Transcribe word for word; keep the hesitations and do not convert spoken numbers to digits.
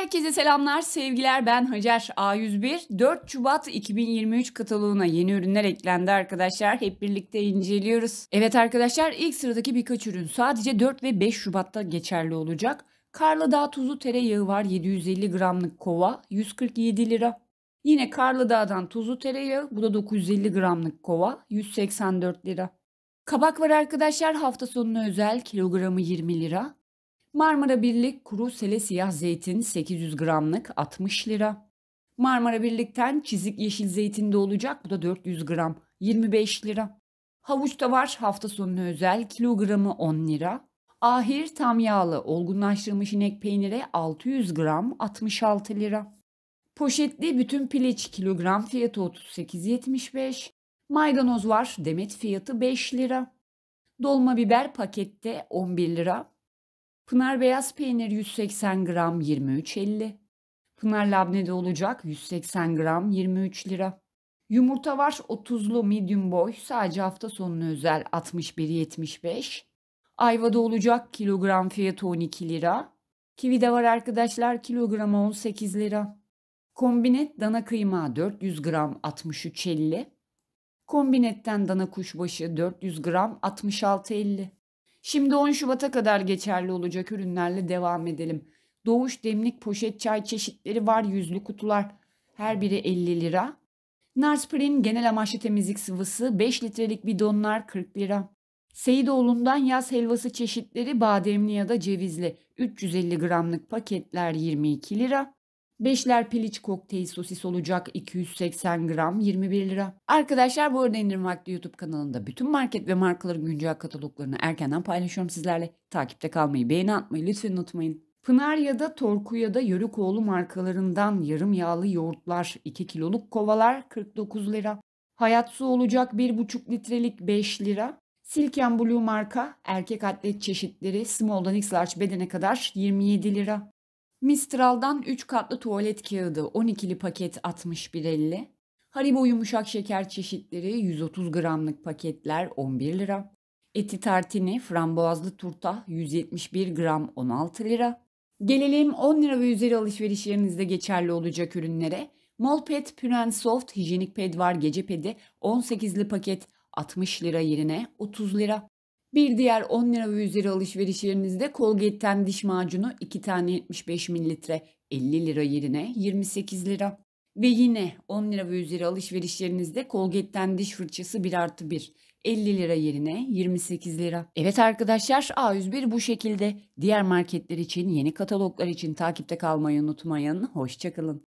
Herkese selamlar, sevgiler. Ben Hacer, A yüz bir. dört Şubat iki bin yirmi üç kataloğuna yeni ürünler eklendi arkadaşlar. Hep birlikte inceliyoruz. Evet arkadaşlar, ilk sıradaki birkaç ürün sadece dört ve beş Şubat'ta geçerli olacak. Karlı Dağ tuzu tereyağı var, yedi yüz elli gramlık kova, yüz kırk yedi lira. Yine Karlı Dağ'dan tuzu tereyağı, bu da dokuz yüz elli gramlık kova, yüz seksen dört lira. Kabak var arkadaşlar, hafta sonuna özel, kilogramı yirmi lira. Marmara birlik kuru sele siyah zeytin sekiz yüz gramlık altmış lira. Marmara birlikten çizik yeşil zeytin de olacak. Bu da dört yüz gram yirmi beş lira. Havuç da var, hafta sonuna özel, kilogramı on lira. Ahir tam yağlı olgunlaştırılmış inek peyniri altı yüz gram altmış altı lira. Poşetli bütün piliç kilogram fiyatı otuz sekiz yetmiş beş. Maydanoz var, demet fiyatı beş lira. Dolma biber pakette on bir lira. Pınar beyaz peynir yüz seksen gram yirmi üç elli. Pınar labnede olacak, yüz seksen gram yirmi üç lira. Yumurta var otuzlu medium boy, sadece hafta sonuna özel, altmış bir yetmiş beş. Ayvada olacak, kilogram fiyatı on iki lira. Kivi de var arkadaşlar, kilogramı on sekiz lira. Kombinet dana kıyma dört yüz gram altmış üç elli. Kombinetten dana kuşbaşı dört yüz gram altmış altı elli. Şimdi on Şubat'a kadar geçerli olacak ürünlerle devam edelim. Doğuş demlik poşet çay çeşitleri var, yüzlü kutular, her biri elli lira. Narsprin genel amaçlı temizlik sıvısı beş litrelik bidonlar kırk lira. Seydoğlu'ndan yaz helvası çeşitleri bademli ya da cevizli üç yüz elli gramlık paketler yirmi iki lira. Beşler piliç kokteyl sosis olacak, iki yüz seksen gram yirmi bir lira. Arkadaşlar bu arada İndirim Vakti YouTube kanalında bütün market ve markaların güncel kataloglarını erkenden paylaşıyorum sizlerle. Takipte kalmayı, beğeni atmayı lütfen unutmayın. Pınar ya da Torku ya da Yörükoğlu markalarından yarım yağlı yoğurtlar, iki kiloluk kovalar kırk dokuz lira. Hayat su olacak, bir buçuk litrelik beş lira. Silken Blue marka erkek atlet çeşitleri small'dan X-Large bedene kadar yirmi yedi lira. Mistral'dan üç katlı tuvalet kağıdı on ikili paket altmış bir elli. Haribo yumuşak şeker çeşitleri yüz otuz gramlık paketler on bir lira. Eti tartini frambuazlı turta yüz yetmiş bir gram on altı lira. Gelelim on lira ve üzeri alışveriş yerinizde geçerli olacak ürünlere. Molpet, Prensoft hijyenik ped var, gece pedi on sekizli paket altmış lira yerine otuz lira. Bir diğer on lira ve üzeri alışveriş yerinizde Colgate'ten diş macunu iki tane yetmiş beş mililitre elli lira yerine yirmi sekiz lira. Ve yine on lira ve üzeri alışveriş yerinizde Colgate'ten diş fırçası bir artı bir elli lira yerine yirmi sekiz lira. Evet arkadaşlar, A yüz bir bu şekilde. Diğer marketler için, yeni kataloglar için takipte kalmayı unutmayın. Hoşçakalın.